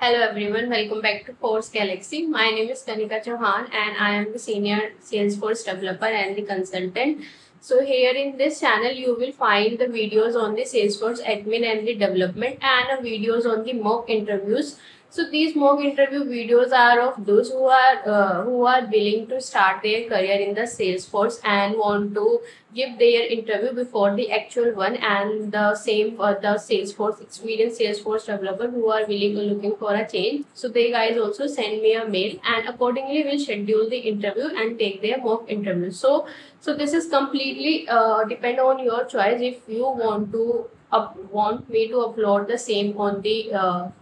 Hello everyone, welcome back to Force Galaxy. My name is Kanika Chauhan and I am the senior Salesforce developer and the consultant. So here in this channel you will find the videos on the Salesforce admin and the development and videos on the mock interviews. So these mock interview videos are of those who are willing to start their career in the Salesforce and want to give their interview before the actual one, and the same for the Salesforce experienced Salesforce developer who are willing to looking for a change. So they guys also send me a mail and accordingly will schedule the interview and take their mock interview. So this is completely depend on your choice. If you want me to upload the same on the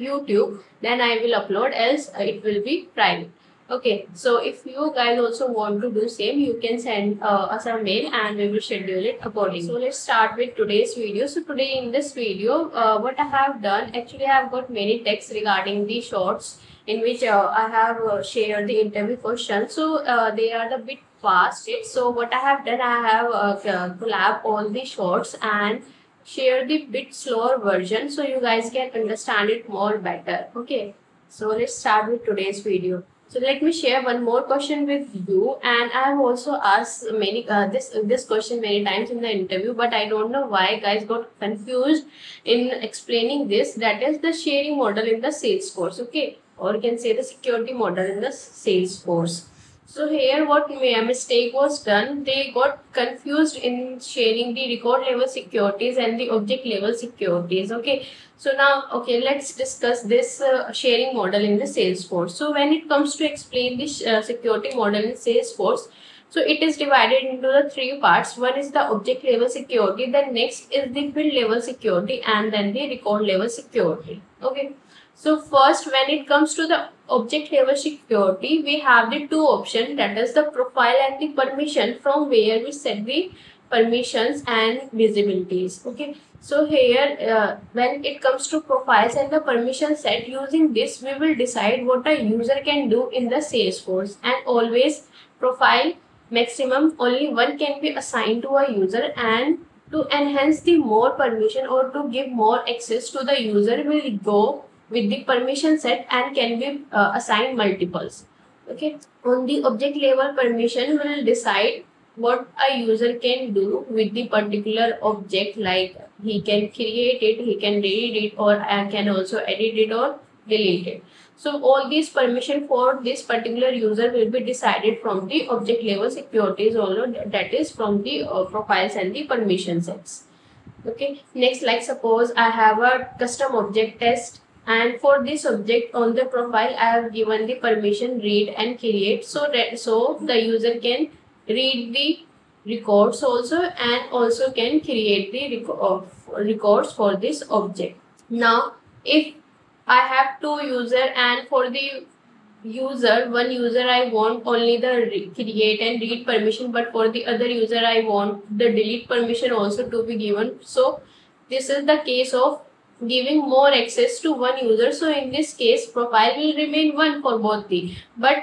YouTube, then I will upload, else it will be private. Okay, so if you guys also want to do same, you can send us a mail and we will schedule it accordingly. So let's start with today's video. So today in this video, what I have done, actually I have got many texts regarding the shorts in which I have shared the interview questions. So they are the bit fast. So what I have done, I have collab all the shorts and share the bit slower version so you guys can understand it more better. Okay, so let's start with today's video. So let me share one more question with you, and I have also asked many this question many times in the interview, but I don't know why guys got confused in explaining this. That is the sharing model in the Salesforce, okay, or you can say the security model in the Salesforce. So here what mistake was done, they got confused in sharing the record level securities and the object level securities. Okay, so now let's discuss this sharing model in the Salesforce. So when it comes to explain this security model in Salesforce, so it is divided into the three parts. One is the object level security, then next is the field level security, and then the record level security. Okay. So first, when it comes to the object level security, we have the two options, that is the profile and the permission, from where we set the permissions and visibilities. Okay, so here when it comes to profiles and the permission set, using this we will decide what a user can do in the Salesforce, and always profile maximum only one can be assigned to a user, and to enhance the more permission or to give more access to the user will go with the permission set and can be assigned multiples. Okay, on the object level, permission will decide what a user can do with the particular object, like he can create it, he can read it, or can also edit it or delete it. So all these permission for this particular user will be decided from the object level securities, that is from the profiles and the permission sets. Okay, next, like suppose I have a custom object test, and for this object on the profile I have given the permission read and create, so the user can read the records also and also can create the records for this object. Now if I have two users, and for the one user I want only the create and read permission, but for the other user I want the delete permission also to be given. So this is the case of giving more access to one user. So in this case profile will remain one for both the, but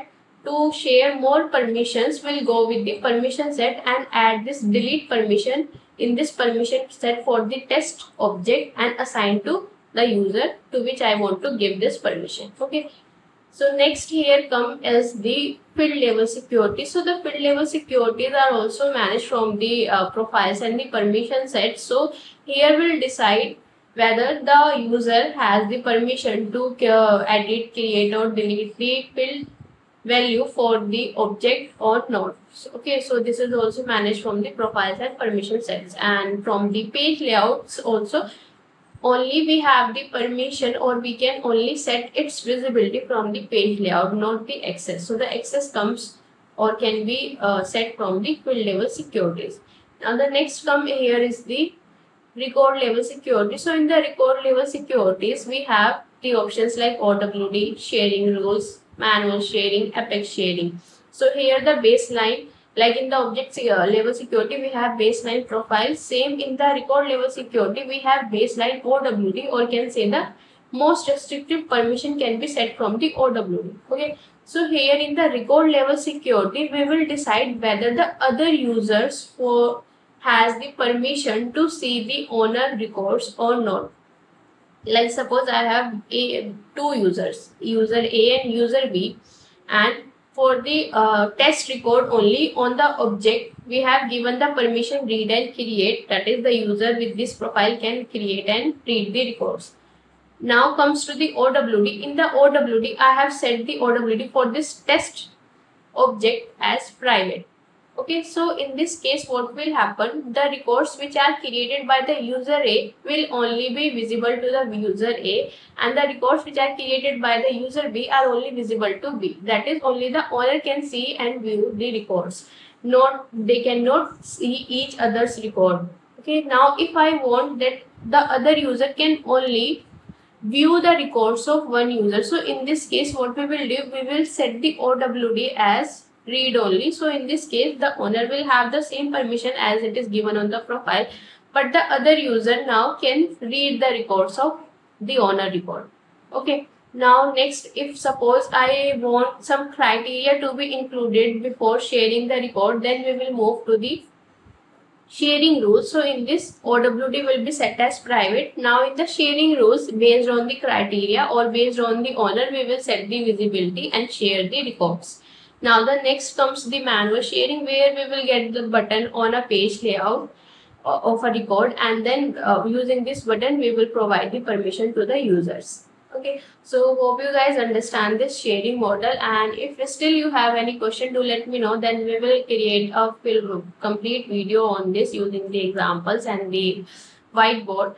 to share more permissions will go with the permission set and add this delete permission in this permission set for the test object and assign to the user to which I want to give this permission. Okay, so next here come as the field level security. So the field level securities are also managed from the profiles and the permission set. So here we'll decide whether the user has the permission to edit, create or delete the field value for the object or not. Okay, so this is also managed from the profiles and permission sets. And from the page layouts also, only we have the permission, or we can only set its visibility from the page layout, not the access. So the access comes or can be set from the field level securities. Now the next come here is the record level security. So in the record level securities we have the options like OWD, sharing rules, manual sharing, Apex sharing. So here the baseline, like in the object level security we have baseline profile, same in the record level security we have baseline OWD, or can say the most restrictive permission can be set from the OWD. Okay, so here in the record level security we will decide whether the other users for has the permission to see the owner records or not. Like suppose I have two users, user A and user B, and for the test record only on the object we have given the permission read and create, that is the user with this profile can create and read the records. Now comes to the OWD. In the OWD I have set the OWD for this test object as private. Okay, so in this case what will happen, the records which are created by the user A will only be visible to the user A, and the records which are created by the user B are only visible to B. That is, only the owner can see and view the records. Not, they cannot see each other's record. Okay, now if I want that the other user can only view the records of one user, so in this case what we will do, we will set the OWD as read only. So in this case the owner will have the same permission as it is given on the profile, but the other user now can read the records of the owner record. Okay, now next, if suppose I want some criteria to be included before sharing the record, then we will move to the sharing rules. So in this, OWD will be set as private. Now in the sharing rules, based on the criteria or based on the owner, we will set the visibility and share the records. Now the next comes the manual sharing, where we will get the button on a page layout of a record, and then using this button we will provide the permission to the users. Okay, so hope you guys understand this sharing model, and if still you have any question, do let me know. Then we will create a complete video on this using the examples and the whiteboard.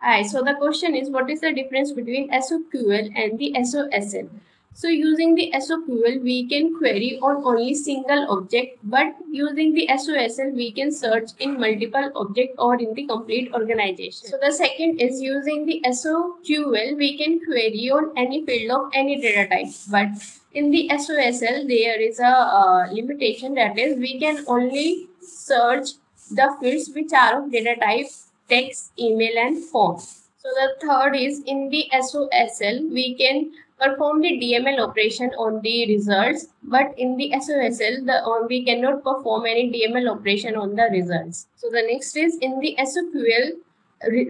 Alright, so the question is, what is the difference between SOQL and the SOSL? So using the SOQL we can query on only single object, but using the SOSL we can search in multiple objects or in the complete organization. So the second is, using the SOQL we can query on any field of any data type, but in the SOSL there is a limitation, that is we can only search the fields which are of data type text, email and form. So the third is, in the SOSL we can perform the DML operation on the results, but in the SOSL we cannot perform any DML operation on the results. So the next is, in the SOQL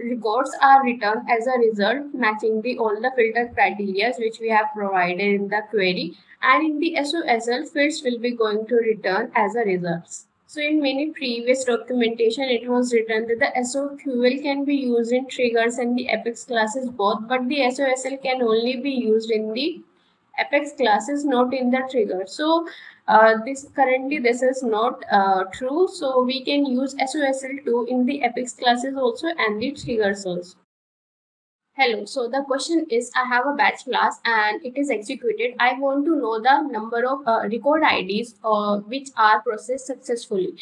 records are returned as a result matching the all the filter criteria which we have provided in the query, and in the SOSL fields will be going to return as a results. So in many previous documentation it was written that the SOQL can be used in triggers and the Apex classes both, but the SOSL can only be used in the Apex classes, not in the trigger. So currently this is not true, so we can use SOSL too in the Apex classes also and the triggers also. Hello, so the question is, I have a batch class and it is executed. I want to know the number of record IDs which are processed successfully.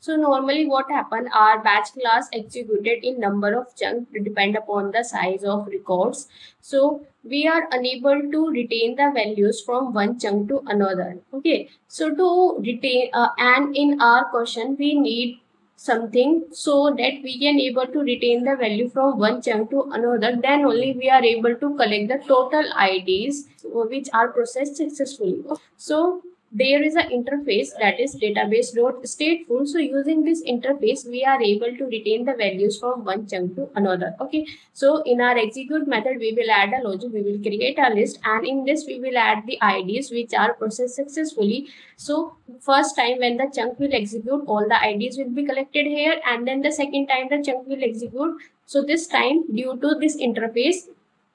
So normally what happens, our batch class executed in number of chunks depend upon the size of records. So we are unable to retain the values from one chunk to another. Okay, so to retain and in our question we need something so that we can able to retain the value from one chunk to another, then only we are able to collect the total IDs which are processed successfully. So there is an interface, that is database.stateful. So using this interface we are able to retain the values from one chunk to another. Okay, so in our execute method we will add a logic, we will create a list, and in this we will add the IDs which are processed successfully. So first time when the chunk will execute, all the IDs will be collected here, and then the second time the chunk will execute. So this time due to this interface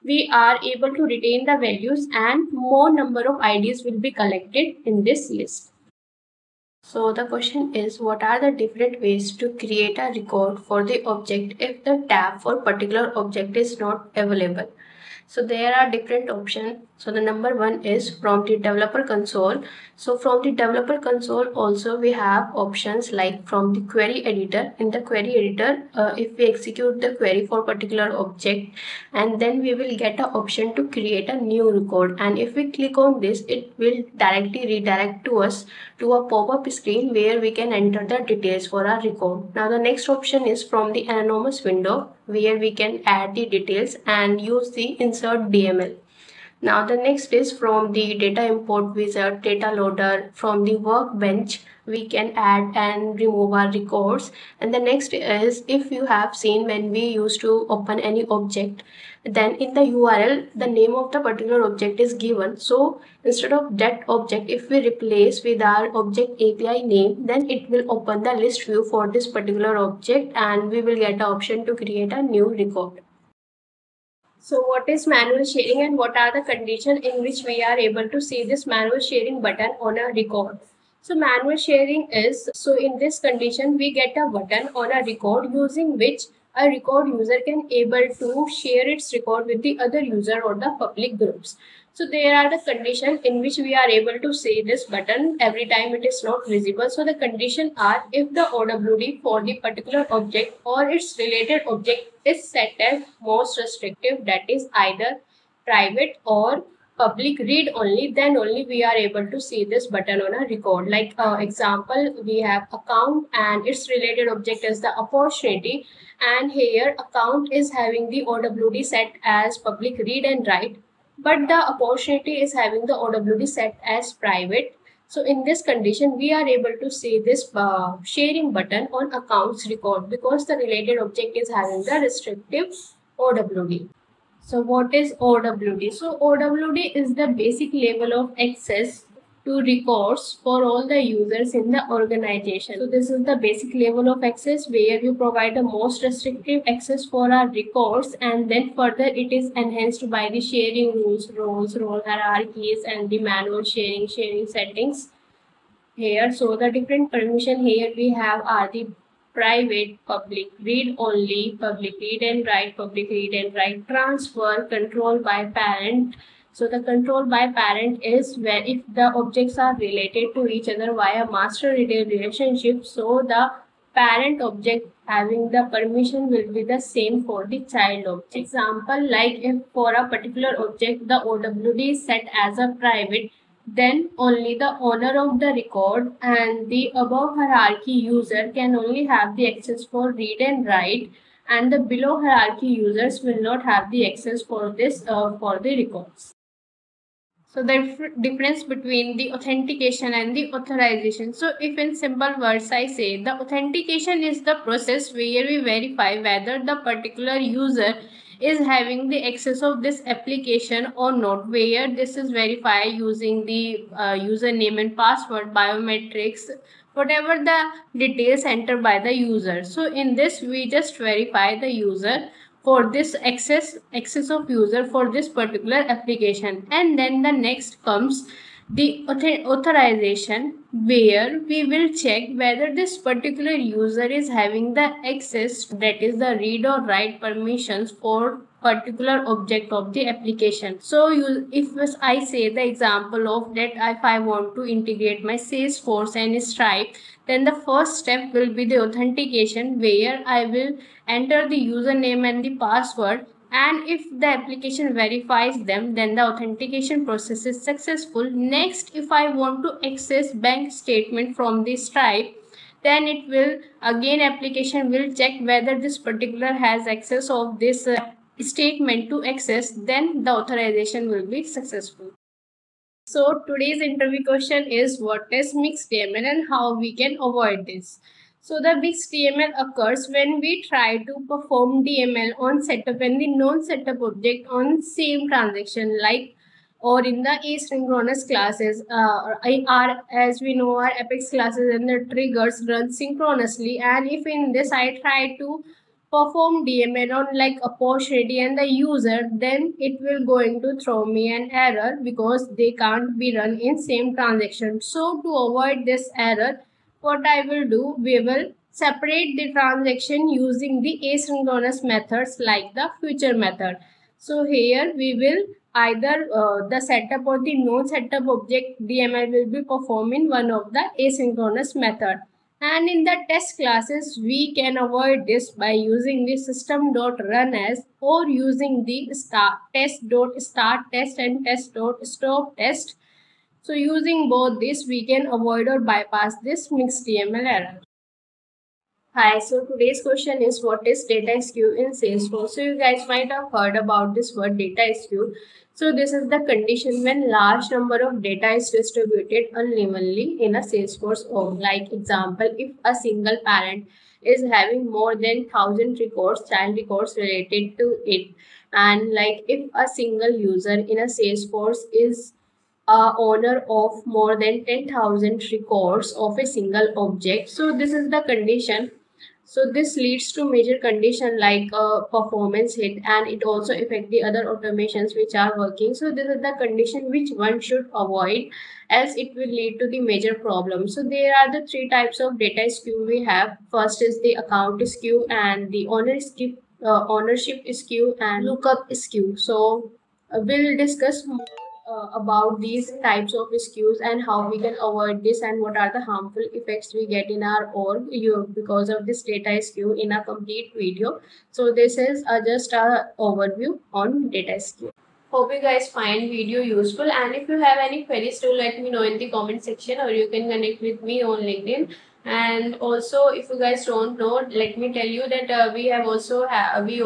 we are able to retain the values and more number of IDs will be collected in this list. So the question is, what are the different ways to create a record for the object if the tab for particular object is not available? So there are different options. So the number one is from the developer console. So from the developer console also we have options like from the query editor. In the query editor if we execute the query for particular object, and then we will get an option to create a new record, and if we click on this it will directly redirect to us to a pop-up screen where we can enter the details for our record. Now the next option is from the anonymous window, where we can add the details and use the insert DML. Now the next is from the data import wizard, data loader, from the workbench we can add and remove our records. And the next is, if you have seen when we used to open any object, then in the URL the name of the particular object is given. So instead of that object, if we replace with our object API name, then it will open the list view for this particular object and we will get the option to create a new record. So what is manual sharing and what are the conditions in which we are able to see this manual sharing button on a record? So manual sharing is, so in this condition we get a button on a record using which a record user can able to share its record with the other user or the public groups. So there are the conditions in which we are able to see this button. Every time it is not visible. So the conditions are, if the OWD for the particular object or its related object is set as most restrictive, that is either private or public read only, then only we are able to see this button on a record. Like example, we have account and its related object is the opportunity, and here account is having the OWD set as public read and write, but the opportunity is having the OWD set as private. So in this condition, we are able to see this sharing button on accounts record because the related object is having the restrictive OWD. So what is OWD? So OWD is the basic level of access to records for all the users in the organization. So this is the basic level of access where you provide the most restrictive access for our records, and then further it is enhanced by the sharing rules, role hierarchies, and the manual sharing settings here. So the different permission here we have are the private, public read only, public read and write, public read and write transfer, control by parent. So the control by parent is where if the objects are related to each other via master relationship, so the parent object having the permission will be the same for the child object. Example, like if for a particular object the OWD is set as a private, then only the owner of the record and the above hierarchy user can only have the access for read and write, and the below hierarchy users will not have the access for this for the records. So the difference between the authentication and the authorization. So if in simple words I say, the authentication is the process where we verify whether the particular user is having the access of this application or not, where this is verified using the username and password, biometrics, whatever the details entered by the user. So in this we just verify the user for this access of user for this particular application. And then the next comes the authorization, where we will check whether this particular user is having the access, that is the read or write permissions for particular object of the application. So if I say the example of that, if I want to integrate my Salesforce and Stripe, then the first step will be the authentication, where I will enter the username and the password, and if the application verifies them, then the authentication process is successful. Next, if I want to access bank statement from the Stripe, then it will again application will check whether this particular has access of this statement to access, then the authorization will be successful. So today's interview question is, what is mixed DML and how we can avoid this? So the mixed DML occurs when we try to perform DML on setup and the non-setup object on same transaction, like or in the asynchronous classes. As we know, our Apex classes and the triggers run synchronously, and if in this I try to perform DML on like opportunity and the user, then it will going to throw me an error because they can't be run in same transaction. So to avoid this error, what I will do, we will separate the transaction using the asynchronous methods like the future method. So here we will either the setup or the non-setup object DML will be performed in one of the asynchronous method. And in the test classes, we can avoid this by using the system.runAs or using the test.startTest and test.stopTest. So using both this, we can avoid or bypass this mixed DML error. Hi, so today's question is, what is data skew in Salesforce? So you guys might have heard about this word data skew. So this is the condition when large number of data is distributed unevenly in a Salesforce org. Like example, if a single parent is having more than 1,000 records, child records related to it, and like if a single user in a Salesforce is owner of more than 10,000 records of a single object. So this is the condition. So this leads to major condition like performance hit, and it also affects the other automations which are working. So this is the condition which one should avoid, as it will lead to the major problem. So there are the three types of data skew we have. First is the account skew, and the ownership skew, and lookup skew. So we'll discuss more about these types of skews and how we can avoid this, and what are the harmful effects we get in our org because of this data skew in a complete video. So this is just our overview on data skew. Hope you guys find video useful, and if you have any queries, do let me know in the comment section, or you can connect with me on LinkedIn. And also, if you guys don't know, let me tell you that we also have the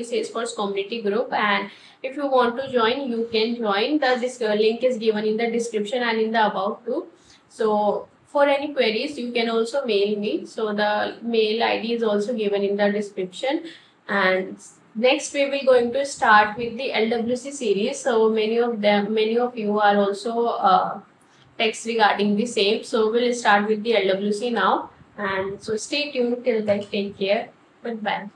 Salesforce community group, and if you want to join, you can join. This link is given in the description and in the about too. So for any queries, you can also mail me. So the mail ID is also given in the description. And next we will going to start with the LWC series. So many of you are also text regarding the same, so we'll start with the LWC now, and so stay tuned till then. Take care, goodbye.